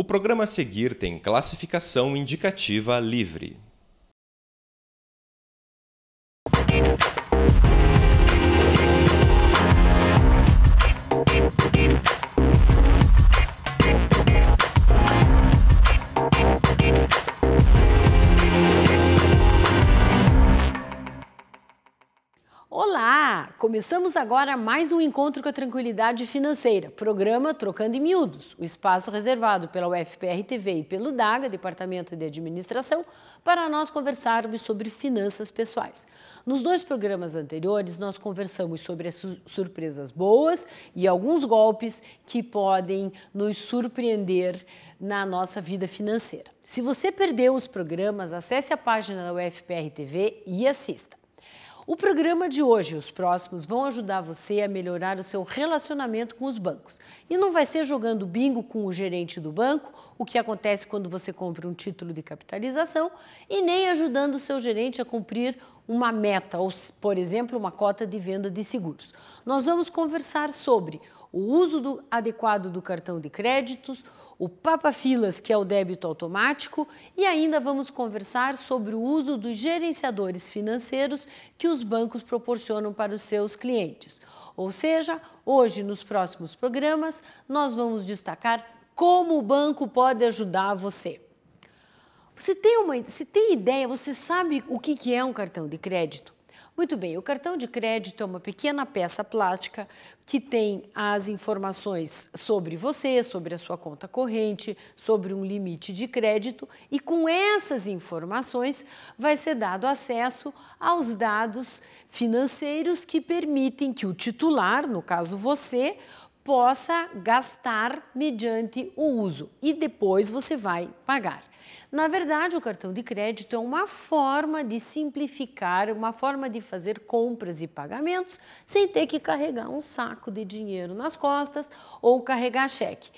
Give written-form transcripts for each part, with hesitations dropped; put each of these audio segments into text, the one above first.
O programa a seguir tem classificação indicativa livre. Olá! Começamos agora mais um Encontro com a Tranquilidade Financeira, programa Trocando em Miúdos, o espaço reservado pela UFPR TV e pelo DAGA, Departamento de Administração, para nós conversarmos sobre finanças pessoais. Nos dois programas anteriores, nós conversamos sobre as surpresas boas e alguns golpes que podem nos surpreender na nossa vida financeira. Se você perdeu os programas, acesse a página da UFPR TV e assista. O programa de hoje e os próximos vão ajudar você a melhorar o seu relacionamento com os bancos. E não vai ser jogando bingo com o gerente do banco, o que acontece quando você compra um título de capitalização, e nem ajudando o seu gerente a cumprir uma meta, ou, por exemplo, uma cota de venda de seguros. Nós vamos conversar sobre o uso adequado do cartão de créditos, o Papa Filas, que é o débito automático, e ainda vamos conversar sobre o uso dos gerenciadores financeiros que os bancos proporcionam para os seus clientes. Ou seja, hoje, nos próximos programas, nós vamos destacar como o banco pode ajudar você. Você tem ideia, você sabe o que é um cartão de crédito? Muito bem, o cartão de crédito é uma pequena peça plástica que tem as informações sobre você, sobre a sua conta corrente, sobre um limite de crédito e com essas informações vai ser dado acesso aos dados financeiros que permitem que o titular, no caso você, possa gastar mediante o uso e depois você vai pagar. Na verdade, o cartão de crédito é uma forma de simplificar, uma forma de fazer compras e pagamentos sem ter que carregar um saco de dinheiro nas costas ou carregar cheque.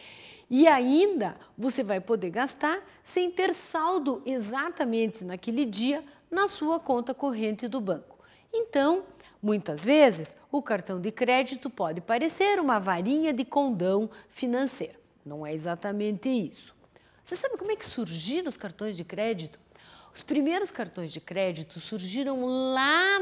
E ainda você vai poder gastar sem ter saldo exatamente naquele dia na sua conta corrente do banco. Então, muitas vezes, o cartão de crédito pode parecer uma varinha de condão financeiro. Não é exatamente isso. Você sabe como é que surgiram os cartões de crédito? Os primeiros cartões de crédito surgiram lá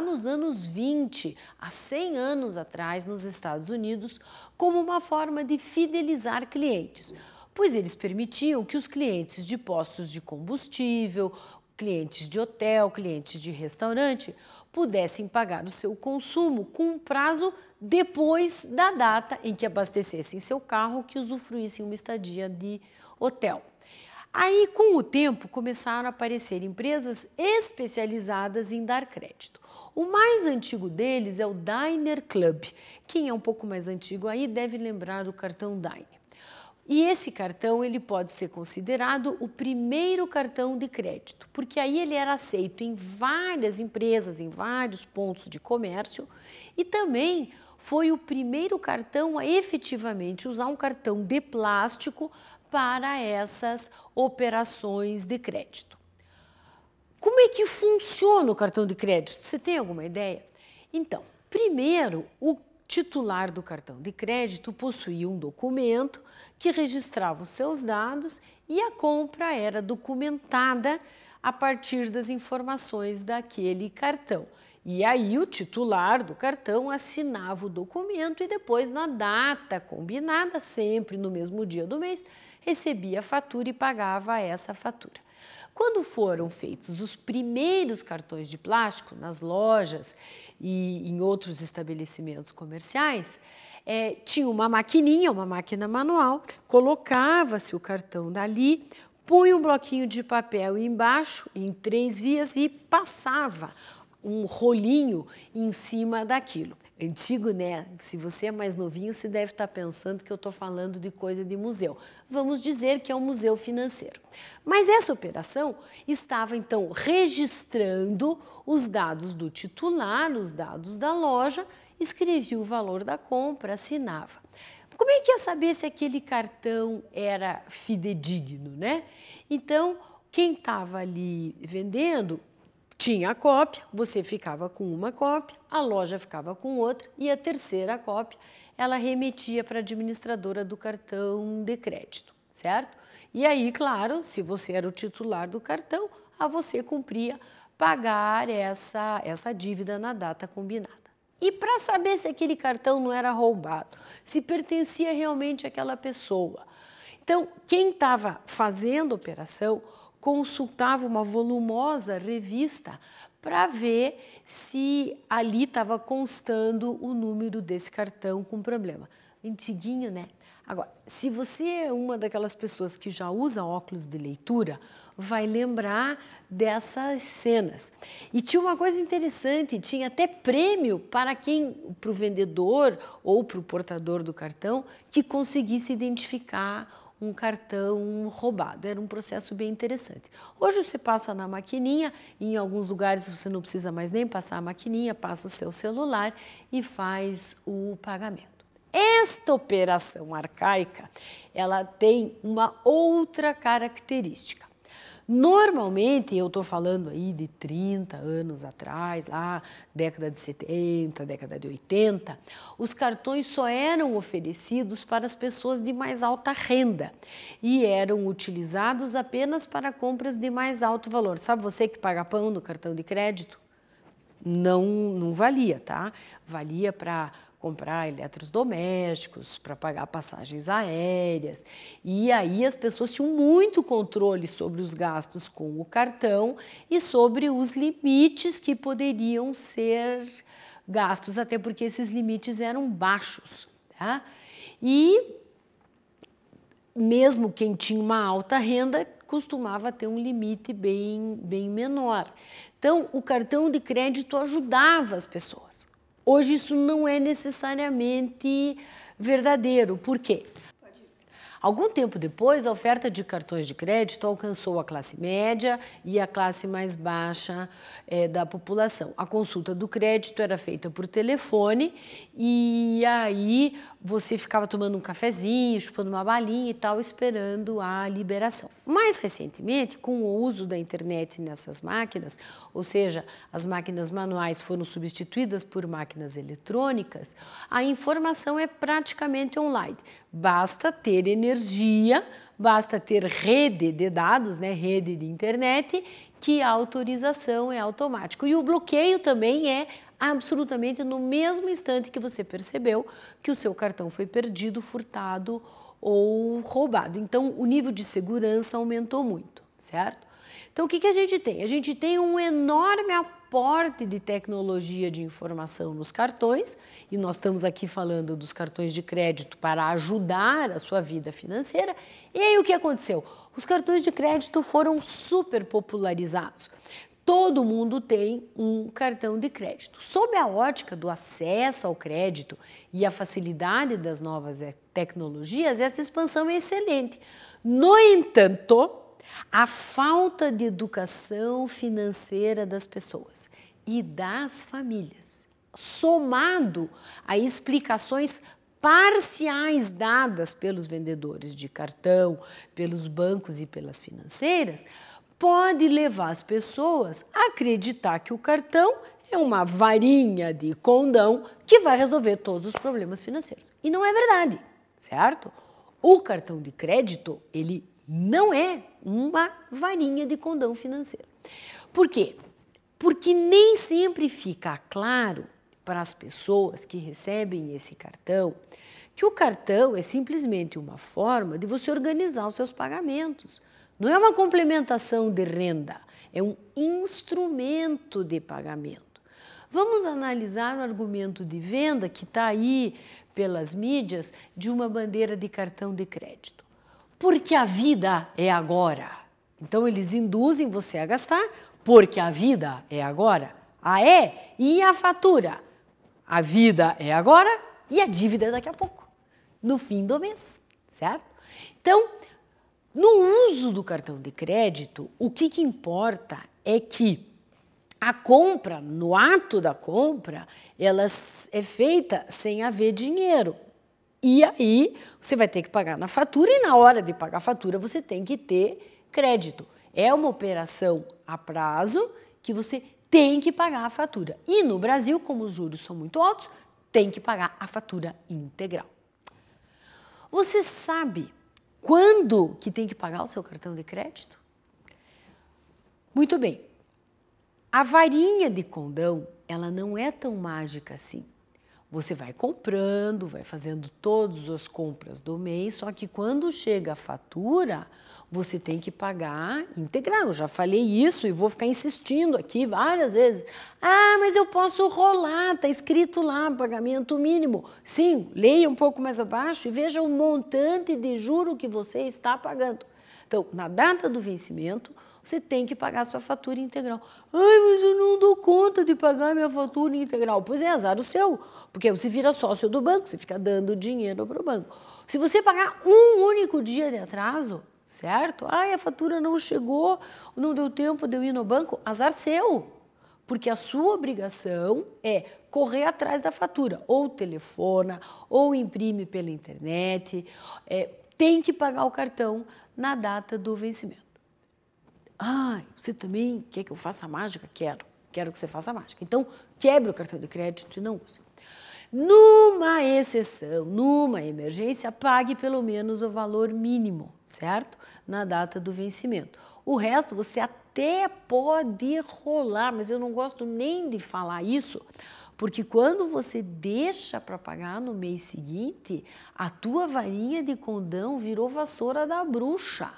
nos anos 20, há 100 anos atrás, nos Estados Unidos, como uma forma de fidelizar clientes, pois eles permitiam que os clientes de postos de combustível, clientes de hotel, clientes de restaurante, pudessem pagar o seu consumo com um prazo depois da data em que abastecessem seu carro, que usufruíssem uma estadia de hotel. Aí, com o tempo, começaram a aparecer empresas especializadas em dar crédito. O mais antigo deles é o Diner Club. Quem é um pouco mais antigo aí deve lembrar o cartão Diner. E esse cartão ele pode ser considerado o primeiro cartão de crédito, porque aí ele era aceito em várias empresas, em vários pontos de comércio e também foi o primeiro cartão a efetivamente usar um cartão de plástico para essas operações de crédito. Como é que funciona o cartão de crédito? Você tem alguma ideia? Então, primeiro, o titular do cartão de crédito possuía um documento que registrava os seus dados e a compra era documentada a partir das informações daquele cartão. E aí o titular do cartão assinava o documento e depois, na data combinada, sempre no mesmo dia do mês, recebia a fatura e pagava essa fatura. Quando foram feitos os primeiros cartões de plástico nas lojas e em outros estabelecimentos comerciais, tinha uma maquininha, uma máquina manual, colocava-se o cartão dali, punha um bloquinho de papel embaixo, em 3 vias e passava um rolinho em cima daquilo. Antigo, né? Se você é mais novinho, você deve estar pensando que eu estou falando de coisa de museu. Vamos dizer que é um museu financeiro. Mas essa operação estava, então, registrando os dados do titular, os dados da loja, escrevia o valor da compra, assinava. Como é que ia saber se aquele cartão era fidedigno, né? Então, quem estava ali vendendo tinha a cópia, você ficava com uma cópia, a loja ficava com outra e a terceira cópia ela remetia para a administradora do cartão de crédito. certo? E aí, claro, se você era o titular do cartão, a você cumpria pagar essa dívida na data combinada. E para saber se aquele cartão não era roubado, se pertencia realmente àquela pessoa. Então, quem estava fazendo a operação consultava uma volumosa revista para ver se ali estava constando o número desse cartão com problema. Antiguinho, né? Agora, se você é uma daquelas pessoas que já usa óculos de leitura, vai lembrar dessas cenas. E tinha uma coisa interessante, tinha até prêmio para quem, para o vendedor ou para o portador do cartão, que conseguisse identificar um cartão roubado. Era um processo bem interessante. Hoje você passa na maquininha, e em alguns lugares você não precisa mais nem passar a maquininha, passa o seu celular e faz o pagamento. Esta operação arcaica, ela tem uma outra característica. Normalmente, eu estou falando aí de 30 anos atrás, lá década de 70, década de 80, os cartões só eram oferecidos para as pessoas de mais alta renda e eram utilizados apenas para compras de mais alto valor. Sabe você que paga pão no cartão de crédito? Não valia, tá? Valia para comprar eletrodomésticos, para pagar passagens aéreas. E aí as pessoas tinham muito controle sobre os gastos com o cartão e sobre os limites que poderiam ser gastos, até porque esses limites eram baixos, tá? E mesmo quem tinha uma alta renda costumava ter um limite bem menor. Então, o cartão de crédito ajudava as pessoas. Hoje, isso não é necessariamente verdadeiro. Por quê? Algum tempo depois, a oferta de cartões de crédito alcançou a classe média e a classe mais baixa da população. A consulta do crédito era feita por telefone e aí você ficava tomando um cafezinho, chupando uma balinha e tal, esperando a liberação. Mais recentemente, com o uso da internet nessas máquinas, ou seja, as máquinas manuais foram substituídas por máquinas eletrônicas, a informação é praticamente online. Basta ter energia, basta ter rede de dados, né, rede de internet, que a autorização é automática. E o bloqueio também é absolutamente no mesmo instante que você percebeu que o seu cartão foi perdido, furtado ou roubado. Então, o nível de segurança aumentou muito, certo? Então, o que que a gente tem? A gente tem um enorme aporte de tecnologia de informação nos cartões, e nós estamos aqui falando dos cartões de crédito para ajudar a sua vida financeira. E aí o que aconteceu? Os cartões de crédito foram super popularizados. Todo mundo tem um cartão de crédito. Sob a ótica do acesso ao crédito e a facilidade das novas tecnologias, essa expansão é excelente. No entanto, a falta de educação financeira das pessoas e das famílias, somado a explicações parciais dadas pelos vendedores de cartão, pelos bancos e pelas financeiras, pode levar as pessoas a acreditar que o cartão é uma varinha de condão que vai resolver todos os problemas financeiros. E não é verdade, certo? O cartão de crédito, ele não é uma varinha de condão financeiro. Por quê? Porque nem sempre fica claro para as pessoas que recebem esse cartão que o cartão é simplesmente uma forma de você organizar os seus pagamentos. Não é uma complementação de renda, é um instrumento de pagamento. Vamos analisar o argumento de venda que está aí pelas mídias de uma bandeira de cartão de crédito. Porque a vida é agora. Então, eles induzem você a gastar porque a vida é agora. Ah, é? E a fatura? A vida é agora e a dívida é daqui a pouco, no fim do mês, certo? Então, no uso do cartão de crédito, o que importa é que a compra, no ato da compra, ela é feita sem haver dinheiro. E aí, você vai ter que pagar na fatura e na hora de pagar a fatura você tem que ter crédito. É uma operação a prazo que você tem que pagar a fatura. E no Brasil, como os juros são muito altos, tem que pagar a fatura integral. Você sabe quando que tem que pagar o seu cartão de crédito? Muito bem, a varinha de condão, ela não é tão mágica assim. Você vai comprando, vai fazendo todas as compras do mês, só que quando chega a fatura, você tem que pagar integral. Eu já falei isso e vou ficar insistindo aqui várias vezes. Ah, mas eu posso rolar, está escrito lá, pagamento mínimo. Sim, leia um pouco mais abaixo e veja o montante de juro que você está pagando. Então, na data do vencimento, você tem que pagar a sua fatura integral. Ai, mas eu não dou conta de pagar minha fatura integral. Pois é, azar o seu, porque você vira sócio do banco, você fica dando dinheiro para o banco. Se você pagar um único dia de atraso, certo? Ai, a fatura não chegou, não deu tempo de eu ir no banco, azar seu. Porque a sua obrigação é correr atrás da fatura, ou telefona, ou imprime pela internet, tem que pagar o cartão na data do vencimento. Ah, você também quer que eu faça a mágica? Quero que você faça a mágica. Então, quebre o cartão de crédito e não use. Numa exceção, numa emergência, pague pelo menos o valor mínimo, certo? Na data do vencimento. O resto você até pode rolar, mas eu não gosto nem de falar isso, porque quando você deixa para pagar no mês seguinte, a tua varinha de condão virou vassoura da bruxa.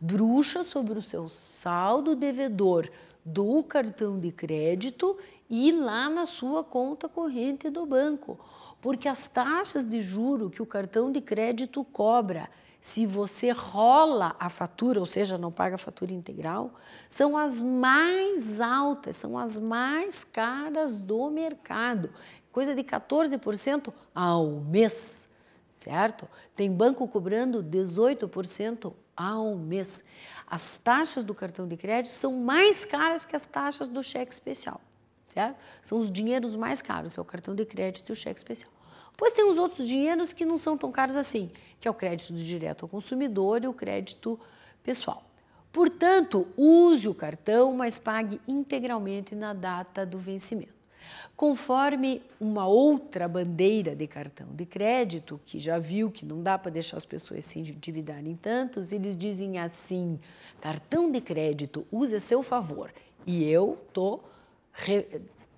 Bruxa sobre o seu saldo devedor do cartão de crédito e lá na sua conta corrente do banco. Porque as taxas de juro que o cartão de crédito cobra, se você rola a fatura, ou seja, não paga a fatura integral, são as mais altas, são as mais caras do mercado. Coisa de 14% ao mês, certo? Tem banco cobrando 18% ao mês. As taxas do cartão de crédito são mais caras que as taxas do cheque especial, certo? São os dinheiros mais caros, é o cartão de crédito e o cheque especial. Pois tem os outros dinheiros que não são tão caros assim, que é o crédito direto ao consumidor e o crédito pessoal. Portanto, use o cartão, mas pague integralmente na data do vencimento. Conforme uma outra bandeira de cartão de crédito, que já viu que não dá para deixar as pessoas se endividarem tantos, eles dizem assim: cartão de crédito, use a seu favor. E eu estou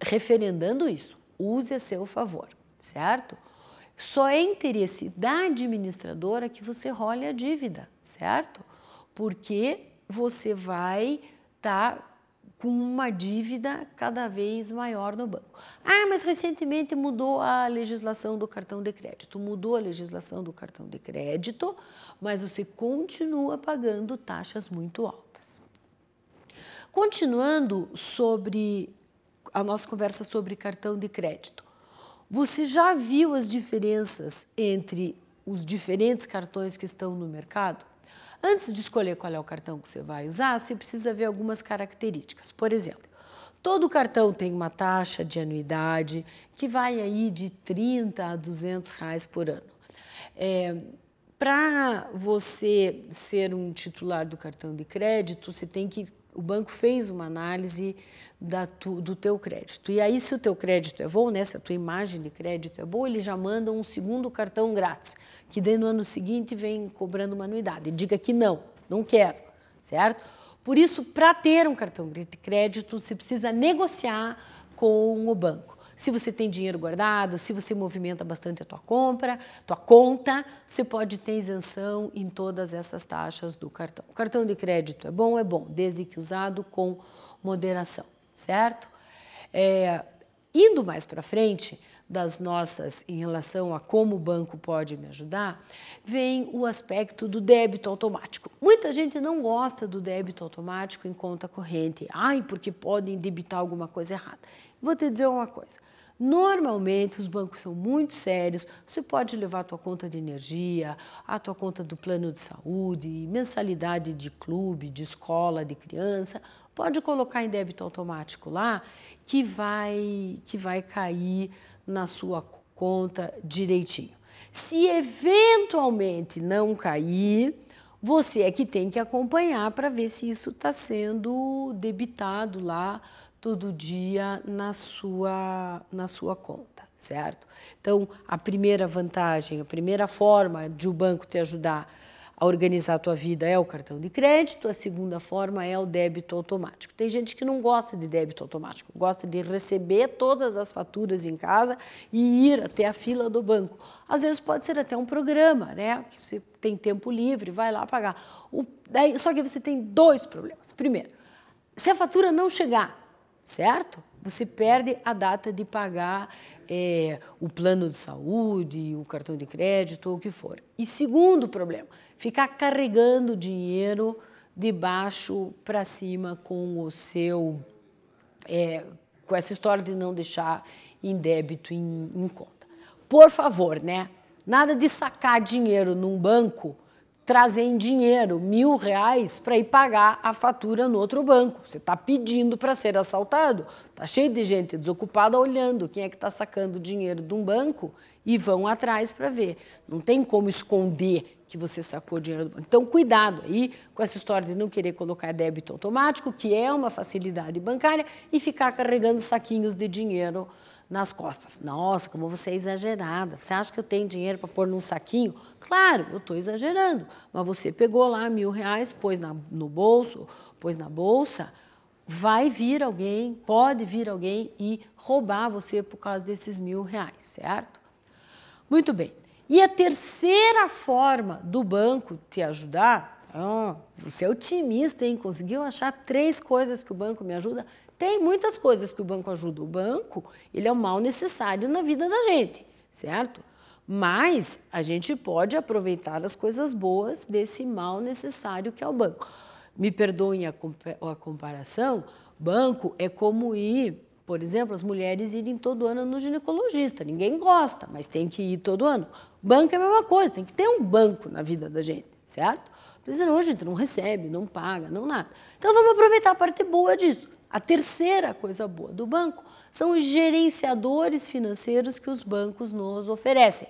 referendando isso, use a seu favor, certo? Só é interesse da administradora que você role a dívida, certo? Porque você vai estar com uma dívida cada vez maior no banco. Ah, mas recentemente mudou a legislação do cartão de crédito. Mudou a legislação do cartão de crédito, mas você continua pagando taxas muito altas. Continuando sobre a nossa conversa sobre cartão de crédito, você já viu as diferenças entre os diferentes cartões que estão no mercado? Antes de escolher qual é o cartão que você vai usar, você precisa ver algumas características. Por exemplo, todo cartão tem uma taxa de anuidade que vai aí de 30 a 200 reais por ano. Para você ser um titular do cartão de crédito, você tem que... O banco fez uma análise do teu crédito. E aí, se o teu crédito é bom, né, se a tua imagem de crédito é boa, ele já manda um segundo cartão grátis, que daí no ano seguinte vem cobrando uma anuidade. E diga que não, não quero, certo? Por isso, para ter um cartão de crédito, você precisa negociar com o banco. Se você tem dinheiro guardado, se você movimenta bastante a tua conta, você pode ter isenção em todas essas taxas do cartão. O cartão de crédito é bom, desde que usado com moderação, certo? Indo mais para frente das nossas em relação a como o banco pode me ajudar, vem o aspecto do débito automático. Muita gente não gosta do débito automático em conta corrente. Ai, porque podem debitar alguma coisa errada. Vou te dizer uma coisa. Normalmente, os bancos são muito sérios, você pode levar a tua conta de energia, a tua conta do plano de saúde, mensalidade de clube, de escola, de criança, pode colocar em débito automático lá, que vai cair na sua conta direitinho. Se eventualmente não cair, você é que tem que acompanhar para ver se isso está sendo debitado lá, todo dia na sua conta, certo? Então, a primeira vantagem, a primeira forma de o banco te ajudar a organizar a tua vida é o cartão de crédito, a segunda forma é o débito automático. Tem gente que não gosta de débito automático, gosta de receber todas as faturas em casa e ir até a fila do banco. Às vezes pode ser até um programa, né? Que você tem tempo livre, vai lá pagar. Só que você tem dois problemas. Primeiro, se a fatura não chegar, certo? Você perde a data de pagar o plano de saúde, o cartão de crédito, ou o que for. E segundo problema, ficar carregando dinheiro de baixo para cima com o seu, com essa história de não deixar em débito em conta. Por favor, né? Nada de sacar dinheiro num banco, trazer em dinheiro R$1.000 para ir pagar a fatura no outro banco. Você está pedindo para ser assaltado. Está cheio de gente desocupada olhando quem é que está sacando dinheiro de um banco e vão atrás para ver. Não tem como esconder que você sacou dinheiro do banco. Então, cuidado aí com essa história de não querer colocar débito automático, que é uma facilidade bancária, e ficar carregando saquinhos de dinheiro nas costas. Nossa, como você é exagerada. Você acha que eu tenho dinheiro para pôr num saquinho? Claro, eu estou exagerando, mas você pegou lá R$1.000, pôs no bolso, pôs na bolsa, vai vir alguém, pode vir alguém e roubar você por causa desses R$1.000, certo? Muito bem. E a terceira forma do banco te ajudar, você é otimista, hein? Conseguiu achar três coisas que o banco me ajuda? Tem muitas coisas que o banco ajuda. O banco, ele é um mal necessário na vida da gente, certo? Mas a gente pode aproveitar as coisas boas desse mal necessário que é o banco. Me perdoem a comparação, banco é como ir, por exemplo, as mulheres irem todo ano no ginecologista. Ninguém gosta, mas tem que ir todo ano. Banco é a mesma coisa, tem que ter um banco na vida da gente, certo? Senão a gente não recebe, não paga, não nada. Então vamos aproveitar a parte boa disso. A terceira coisa boa do banco são os gerenciadores financeiros que os bancos nos oferecem.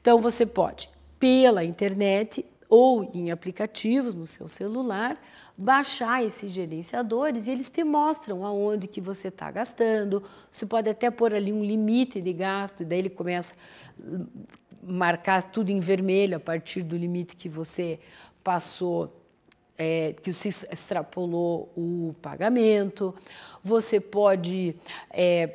Então, você pode, pela internet ou em aplicativos no seu celular, baixar esses gerenciadores e eles te mostram aonde que você está gastando. Você pode até pôr ali um limite de gasto e daí ele começa a marcar tudo em vermelho a partir do limite que você passou, que você extrapolou o pagamento. Você pode,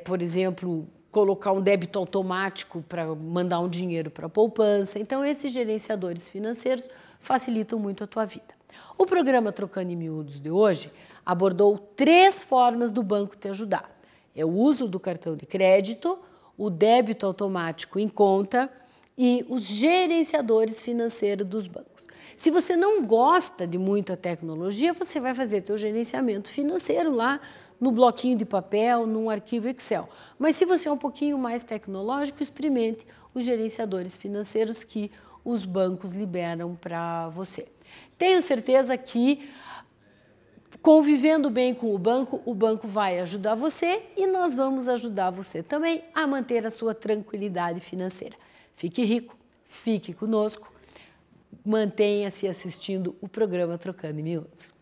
por exemplo, colocar um débito automático para mandar um dinheiro para a poupança. Então, esses gerenciadores financeiros facilitam muito a tua vida. O programa Trocando em Miúdos de hoje abordou três formas do banco te ajudar. É o uso do cartão de crédito, o débito automático em conta e os gerenciadores financeiros dos bancos. Se você não gosta de muita tecnologia, você vai fazer teu gerenciamento financeiro lá no bloquinho de papel, num arquivo Excel. Mas se você é um pouquinho mais tecnológico, experimente os gerenciadores financeiros que os bancos liberam para você. Tenho certeza que convivendo bem com o banco vai ajudar você e nós vamos ajudar você também a manter a sua tranquilidade financeira. Fique rico, fique conosco, mantenha-se assistindo o programa Trocando em Miúdos.